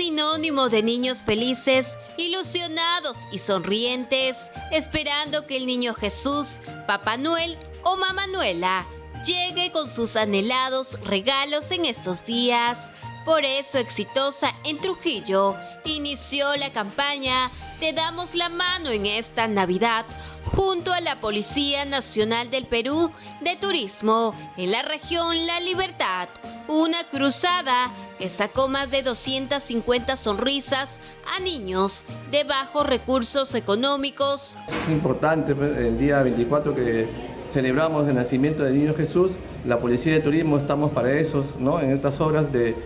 sinónimo de niños felices, ilusionados y sonrientes, esperando que el niño Jesús, Papá Noel o Mamá Noela llegue con sus anhelados regalos en estos días. Por eso Exitosa en Trujillo inició la campaña Te Damos la Mano en esta Navidad junto a la Policía Nacional del Perú de Turismo en la región La Libertad, una cruzada que sacó más de 250 sonrisas a niños de bajos recursos económicos. Es importante el día 24 que celebramos el nacimiento del niño Jesús. La Policía de Turismo estamos para eso, ¿no?, en estas obras de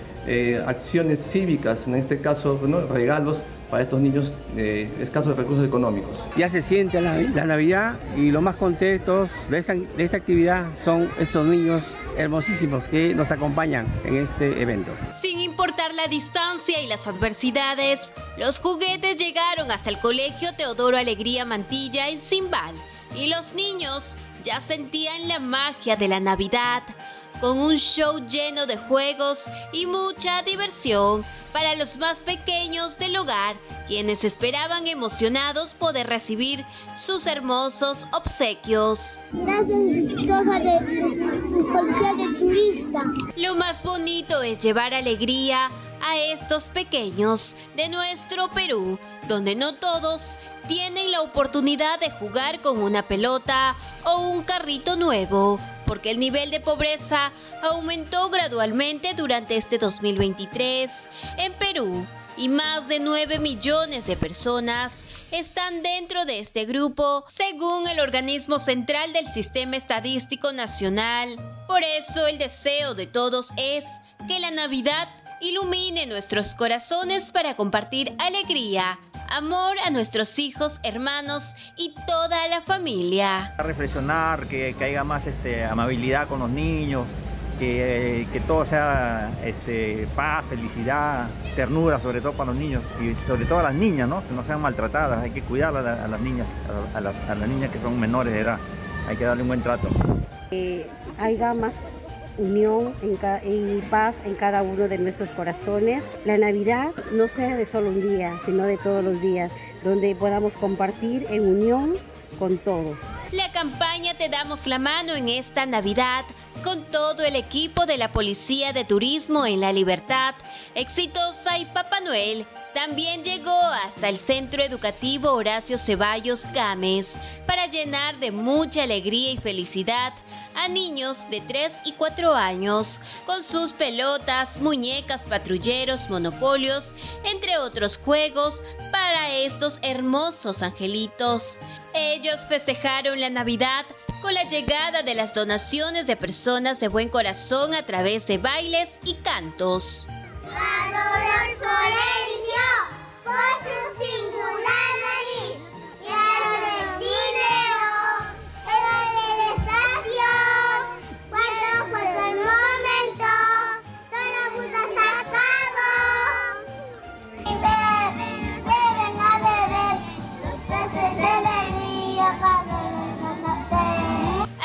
acciones cívicas, en este caso, ¿no?, regalos para estos niños escasos de recursos económicos. Ya se siente la Navidad, y los más contentos de esta actividad son estos niños hermosísimos que nos acompañan en este evento. Sin importar la distancia y las adversidades, los juguetes llegaron hasta el colegio Teodoro Alegría Mantilla en Simbal, y los niños ya sentían la magia de la Navidad, con un show lleno de juegos y mucha diversión para los más pequeños del hogar, quienes esperaban emocionados poder recibir sus hermosos obsequios. Lo más bonito es llevar alegría a estos pequeños de nuestro Perú, donde no todos tienen la oportunidad de jugar con una pelota o un carrito nuevo, porque el nivel de pobreza aumentó gradualmente durante este 2023 en Perú, y más de 9 millones de personas están dentro de este grupo, según el organismo central del Sistema Estadístico Nacional. Por eso el deseo de todos es que la Navidad ilumine nuestros corazones para compartir alegría, amor a nuestros hijos, hermanos y toda la familia. A reflexionar, que haya más amabilidad con los niños, que todo sea paz, felicidad, ternura, sobre todo para los niños y sobre todo a las niñas, ¿no? Que no sean maltratadas, hay que cuidar a las niñas, a las niñas que son menores de edad, hay que darle un buen trato. Que haya más unión y paz en cada uno de nuestros corazones. La Navidad no sea de solo un día, sino de todos los días, donde podamos compartir en unión con todos. La campaña Te Damos la Mano en esta Navidad, con todo el equipo de la Policía de Turismo en La Libertad, Exitosa y Papá Noel, también llegó hasta el Centro Educativo Horacio Zeballos Gámez para llenar de mucha alegría y felicidad a niños de 3 y 4 años con sus pelotas, muñecas, patrulleros, monopolios, entre otros juegos para estos hermosos angelitos. Ellos festejaron la Navidad con la llegada de las donaciones de personas de buen corazón a través de bailes y cantos.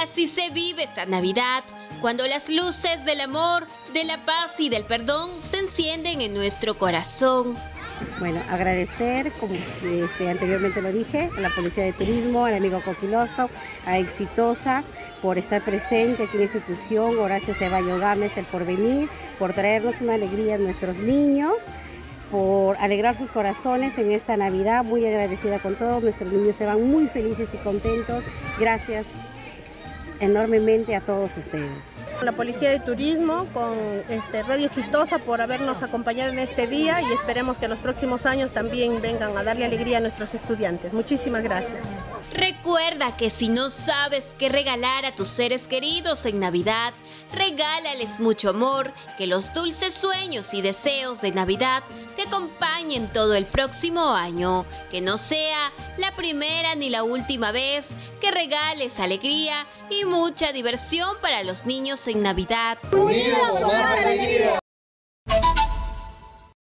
Así se vive esta Navidad, cuando las luces del amor, de la paz y del perdón se encienden en nuestro corazón. Bueno, agradecer, como anteriormente lo dije, a la Policía de Turismo, al amigo Coquiloso, a Exitosa, por estar presente aquí en la institución, Horacio Zeballos Gámez, el Porvenir, por traernos una alegría a nuestros niños, por alegrar sus corazones en esta Navidad. Muy agradecida con todos, nuestros niños se van muy felices y contentos. Gracias enormemente a todos ustedes. La Policía de Turismo con Radio Exitosa por habernos acompañado en este día, y esperemos que en los próximos años también vengan a darle alegría a nuestros estudiantes. Muchísimas gracias. Recuerda que si no sabes qué regalar a tus seres queridos en Navidad, regálales mucho amor, que los dulces sueños y deseos de Navidad te acompañen todo el próximo año, que no sea la primera ni la última vez que regales alegría y mucha diversión para los niños en Navidad. ¡Unidos por más alegría!